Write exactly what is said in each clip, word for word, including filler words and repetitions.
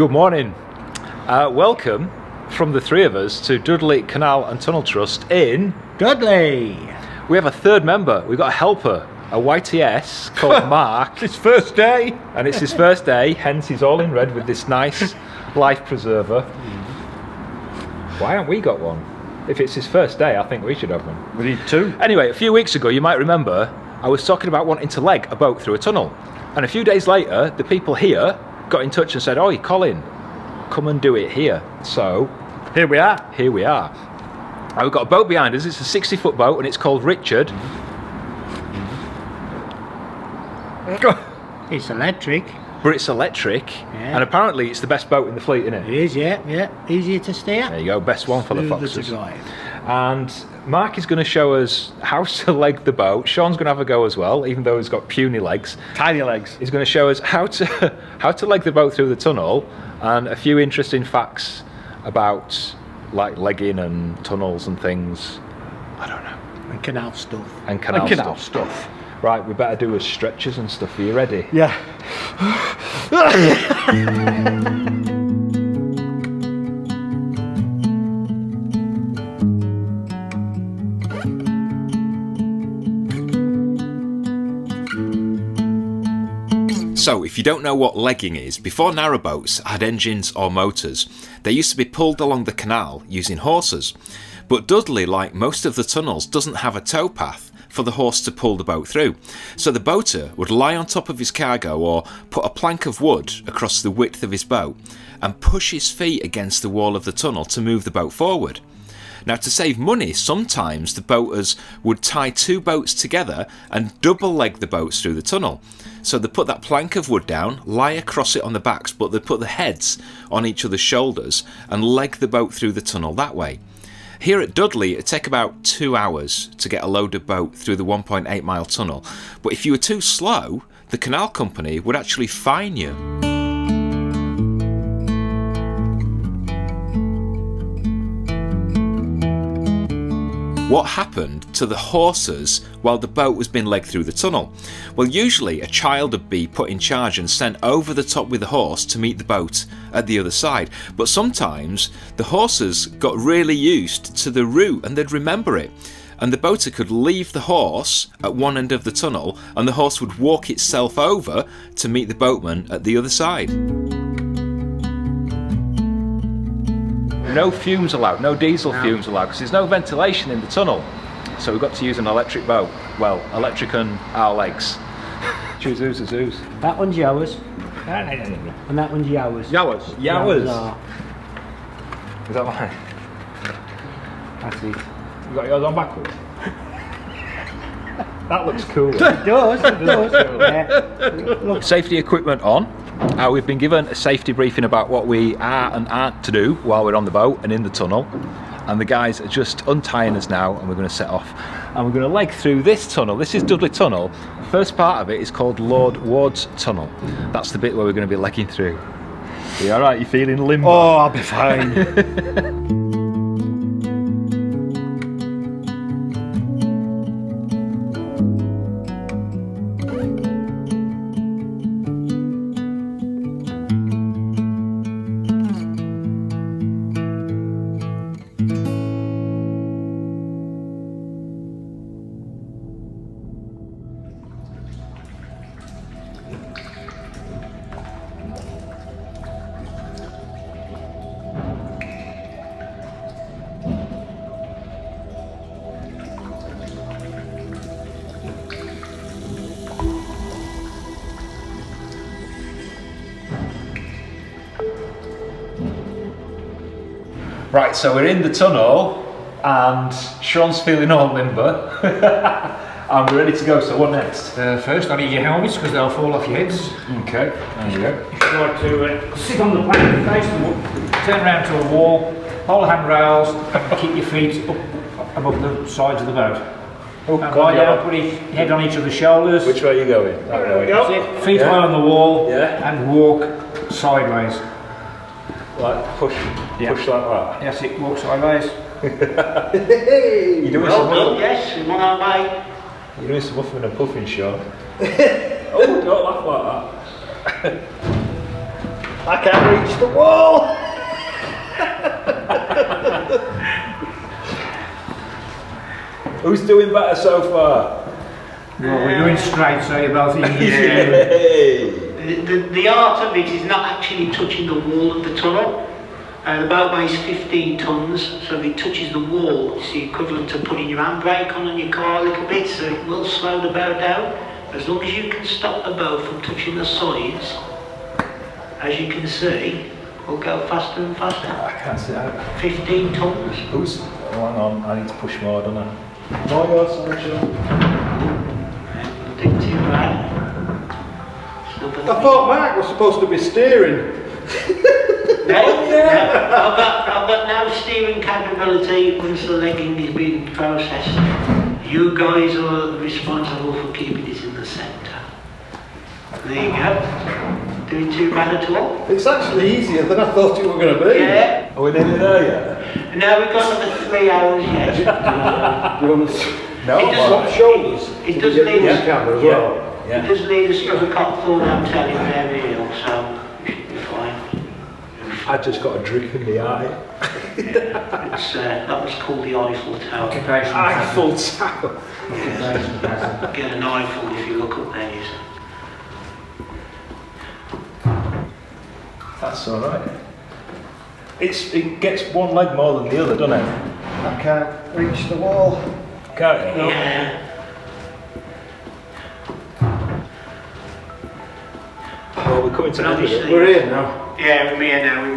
Good morning. Uh, welcome from the three of us to Dudley Canal and Tunnel Trust in Dudley. We have a third member. We've got a helper, a Y T S called Mark. It's his first day. And it's his first day, hence he's all in red with this nice life preserver. Why haven't we got one? If it's his first day, I think we should have one. We need two. Anyway, a few weeks ago, you might remember, I was talking about wanting to leg a boat through a tunnel. And a few days later, the people here got in touch and said, "Oi, Colin, come and do it here." So here we are. Here we are. And we've got a boat behind us. It's a sixty foot boat and it's called Richard. It's electric. But it's electric, yeah. And apparently it's the best boat in the fleet, isn't it? It is, yeah, yeah. Easier to steer. There you go, best one for the foxes. And Mark is going to show us how to leg the boat. Sean's going to have a go as well, even though he's got puny legs. Tiny legs. He's going to show us how to how to leg the boat through the tunnel, and a few interesting facts about like legging and tunnels and things. I don't know. And canal stuff. And canal, and canal stuff. stuff. Right, we better do as stretches and stuff. Are you ready? Yeah. So, if you don't know what legging is, before narrowboats had engines or motors, they used to be pulled along the canal using horses. But Dudley, like most of the tunnels, doesn't have a towpath for the horse to pull the boat through. So the boater would lie on top of his cargo or put a plank of wood across the width of his boat and push his feet against the wall of the tunnel to move the boat forward. Now, to save money, sometimes the boaters would tie two boats together and double leg the boats through the tunnel. So they put that plank of wood down, lie across it on the backs, but they put the heads on each other's shoulders and leg the boat through the tunnel that way. Here at Dudley, it'd take about two hours to get a loaded boat through the one point eight mile tunnel, but if you were too slow, the canal company would actually fine you. What happened to the horses while the boat was being legged through the tunnel? Well, usually a child would be put in charge and sent over the top with the horse to meet the boat at the other side. But sometimes the horses got really used to the route and they'd remember it. And the boater could leave the horse at one end of the tunnel and the horse would walk itself over to meet the boatman at the other side. No fumes allowed, no diesel no. fumes allowed, because there's no ventilation in the tunnel. So we've got to use an electric boat. Well, electric and our legs. Choose zoos. That one's yours. And that one's yours. Yours. Yours. Is that mine? That's it. You got yours on backwards? That looks cool. It does, it does. Yeah. Look. Safety equipment on. Uh, we've been given a safety briefing about what we are and aren't to do while we're on the boat and in the tunnel, and the guys are just untying us now and we're going to set off and we're going to leg through this tunnel. This is Dudley Tunnel. The first part of it is called Lord Ward's Tunnel. That's the bit where we're going to be legging through. Are you alright? You feeling limbo? Oh, I'll be fine. Right, so we're in the tunnel and Sean's feeling all limber and we're ready to go, so what next? Uh, first, I need your helmets because they'll fall off your heads. Okay, there you go. If you like to uh, sit on the plank, face the wall, turn around to a wall, hold handrails and keep your feet up above the sides of the boat. Oh, and lie down, put your head on each other's shoulders. Which way are you going? That there way. Go. That's it. Feet high yeah. on the wall yeah. and walk sideways. Like push, yeah. push like that. Yes, it walks sideways. You're doing well some done, yes, you're on our way. You're doing some muffing and puffing, Sean. Oh, don't laugh like that. I can't reach the wall! Who's doing better so far? No, we're doing straight, so you're both in the, the art of it is not actually touching the wall of the tunnel. Uh, the boat weighs fifteen tons, so if it touches the wall, it's the equivalent to putting your handbrake on and your car a little bit, so it will slow the boat down. As long as you can stop the boat from touching the sides, as you can see, we'll go faster and faster. I can't see that. fifteen tons. Who's? Oh, hang on, I need to push more, don't I? No, you're sorry, John. I think too bad. I thought Mark was supposed to be steering. Oh, yeah. I've, got, I've got no steering capability once the legging is being processed. You guys are responsible for keeping it in the centre. There you go. Doing too bad at all. It's actually easier than I thought you were going to be. Yeah. Are we nearly there yet? No, we've got another three hours yet. Do you want to... No, it doesn't, shoulders. It, it does lead us... Yeah, camera as well. Yeah. Yeah. It does lead us to the Copthorne Hotel in Berryhill, so... I just got a drip in the eye. Yeah, it's, uh, that was called the Eiffel Tower. Eiffel Tower. Yeah. Get an Eiffel if you look up there. You see. That's all right. It's it gets one leg more than the other, doesn't it? I can't reach the wall. Can't. No. Yeah. Well, we're coming to the end of it. We're here now. Yeah, we're here now.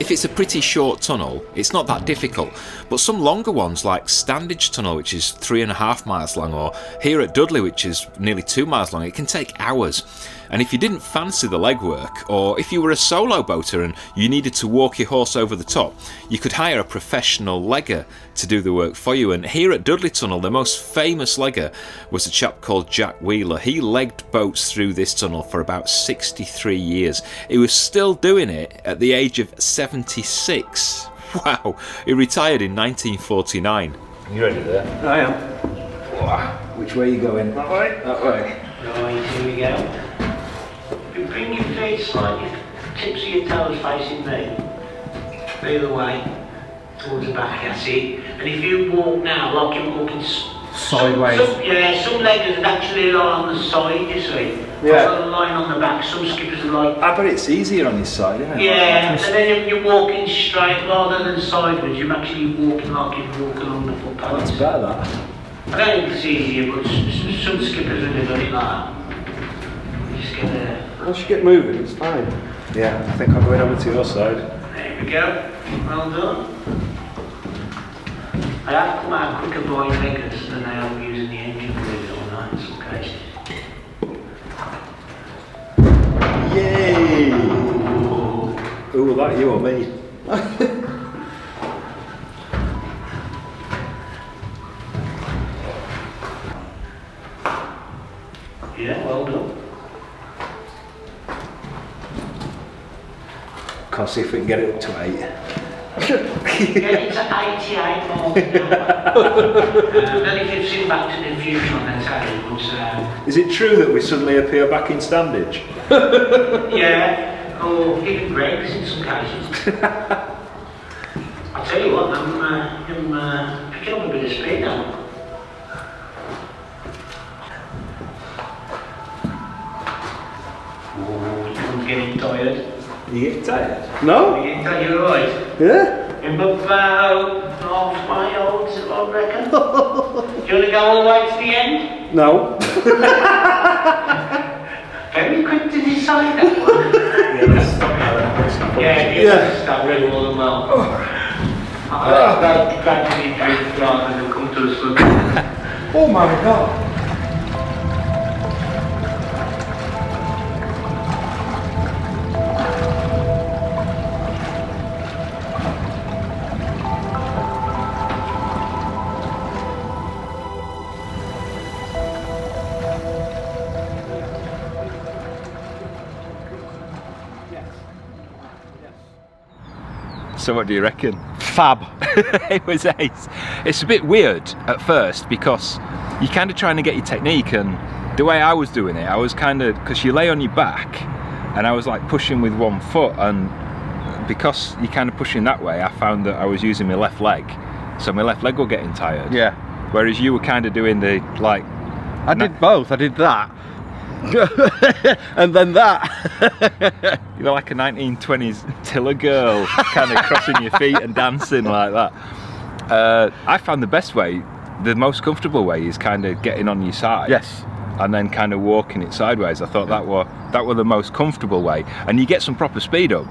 If it's a pretty short tunnel, it's not that difficult, but some longer ones like Standage Tunnel, which is three and a half miles long, or here at Dudley, which is nearly two miles long, it can take hours. And if you didn't fancy the legwork, or if you were a solo boater and you needed to walk your horse over the top, you could hire a professional legger to do the work for you. And here at Dudley Tunnel, the most famous legger was a chap called Jack Wheeler. He legged boats through this tunnel for about sixty-three years. He was still doing it at the age of seventy-six. Wow, he retired in nineteen forty-nine. You ready there? I am. Which way are you going? That way? That way. Right, here we go. Bring your feet slightly, tips of your toes facing me. The other way, towards the back, that's it. And if you walk now, like you're walking sideways. Some, some, yeah, some leggers actually lie on the side, you see. Yeah. Some are lying on the back, some skippers are like. I bet it's easier on this side, isn't it? Yeah, and then you're walking straight rather than sideways. You're actually walking like you walk along the footpath. That's better, that. I don't think it's easier, but some skippers are doing it like that. You just get there. I should get moving, it's fine. Yeah, I think I'm going over to your side. There we go. Well done. I have come out quicker by leggers than I am using the engine, believe it or not, in some cases. Yay! Who will that, you or me? Yeah, well done. I'll see if we can get it up to eight. Get it to eighty-eight more. um, then it gives him back to the future on that side. Is it true that we suddenly appear back in Standage? Yeah, or even Greg's in some cases. I'll tell you what, I'm, uh, I'm uh, picking up a bit of speed now. I'm getting tired. You get tired? No? You get tired, you're right. Yeah? I'm about half my old, I reckon. Do you want to go all the way to the end? No. Very quick to decide that one. Yeah, you yeah. Start really more than well. I'll have gradually drift down and come to a swim. Oh my god. So what do you reckon? Fab. It was ace. It's a bit weird at first because you're kind of trying to get your technique and the way I was doing it, I was kind of, because you lay on your back and I was like pushing with one foot, and because you're kind of pushing that way, I found that I was using my left leg, so my left leg was getting tired. Yeah. Whereas you were kind of doing the, like... I did both, I did that. And then that. You're like a nineteen twenties Tiller girl, kind of crossing your feet and dancing like that. Uh, I found the best way, the most comfortable way, is kind of getting on your side. Yes. And then kind of walking it sideways. I thought yeah. that were that were the most comfortable way, and you get some proper speed up.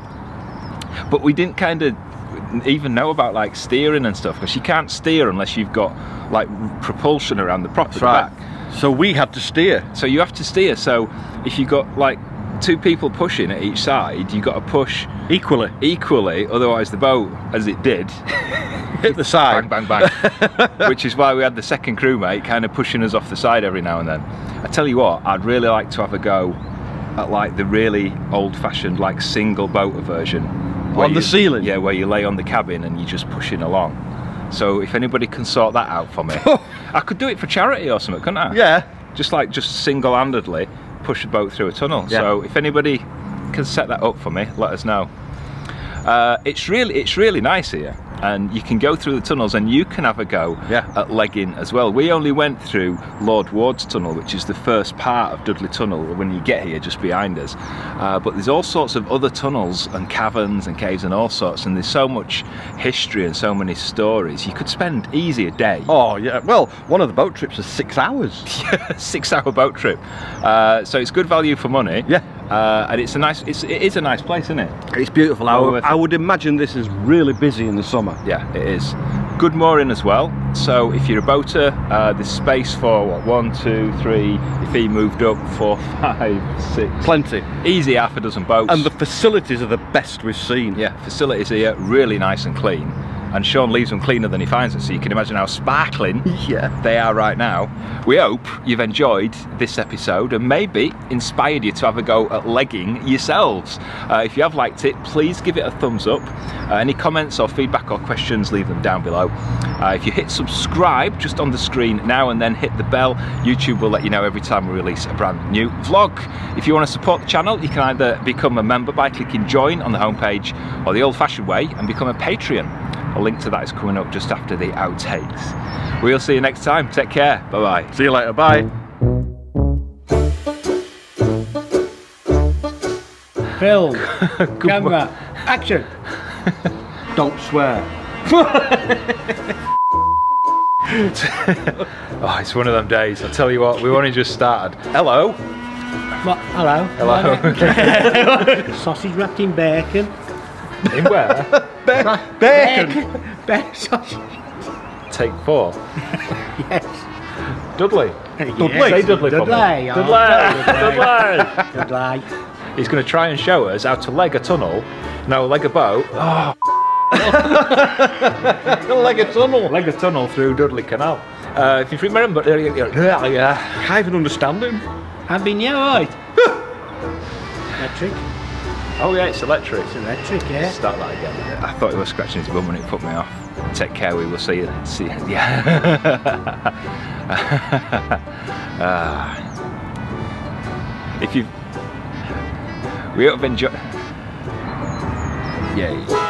But we didn't kind of even know about like steering and stuff, because you can't steer unless you've got like propulsion around the proper back. Right. So we had to steer. So you have to steer. So if you got like two people pushing at each side, you got to push equally. Equally, otherwise the boat, as it did, hit the side. Bang, bang, bang. Which is why we had the second crewmate kind of pushing us off the side every now and then. I tell you what, I'd really like to have a go at like the really old-fashioned like single boat version. On you, the ceiling? Yeah, where you lay on the cabin and you're just pushing along. So if anybody can sort that out for me. I could do it for charity or something, couldn't I? Yeah. Just like, just single-handedly push a boat through a tunnel. Yeah. So if anybody can set that up for me, let us know. Uh, it's really, it's really nice here, and you can go through the tunnels, and you can have a go yeah. at legging as well. We only went through Lord Ward's Tunnel, which is the first part of Dudley Tunnel when you get here, just behind us. Uh, but there's all sorts of other tunnels and caverns and caves and all sorts, and there's so much history and so many stories. You could spend easy a day. Oh yeah, well, one of the boat trips is six hours. Six hour boat trip. Uh, so it's good value for money. Yeah. Uh, and it's a nice, it's, it is a nice place, isn't it? It's beautiful. I would, I would imagine this is really busy in the summer. Yeah, it is. Good mooring as well. So if you're a boater, uh, there's space for what, one, two, three, if he moved up, four, five, six. Plenty. Easy half a dozen boats. And the facilities are the best we've seen. Yeah, facilities here, really nice and clean. And Sean leaves them cleaner than he finds it, so you can imagine how sparkling yeah. they are right now. We hope you've enjoyed this episode and maybe inspired you to have a go at legging yourselves. Uh, if you have liked it, please give it a thumbs up. Uh, any comments or feedback or questions, leave them down below. Uh, if you hit subscribe just on the screen now and then hit the bell, YouTube will let you know every time we release a brand new vlog. If you want to support the channel, you can either become a member by clicking join on the homepage, or the old-fashioned way and become a Patreon. A link to that is coming up just after the outtakes. We'll see you next time. Take care. Bye-bye. See you later. Bye. Film. Camera. Action. Don't swear. Oh, it's one of them days. I'll tell you what, we've only just started. Hello. What? Hello. Hello. Sausage wrapped in bacon. In where? Bacon. Bacon. Bacon. Sausage. Take four. Yes. Dudley. Yes. Dudley. Say Dudley. Dudley. Dudley. Oh. Dudley. Dudley. Dudley. Dudley. He's going to try and show us how to leg a tunnel. No, leg a boat. Oh. Leg a tunnel. Leg a tunnel through Dudley Canal. Uh, if you remember, yeah, I can't even understand him. I've been yeah, right. Electric. Oh yeah, it's electric. It's electric, yeah. Start that again. I thought he was scratching his bum when it put me off. Take care, we will see you. See you. Yeah. uh, if you, we hope you've enjoyed. Yeah.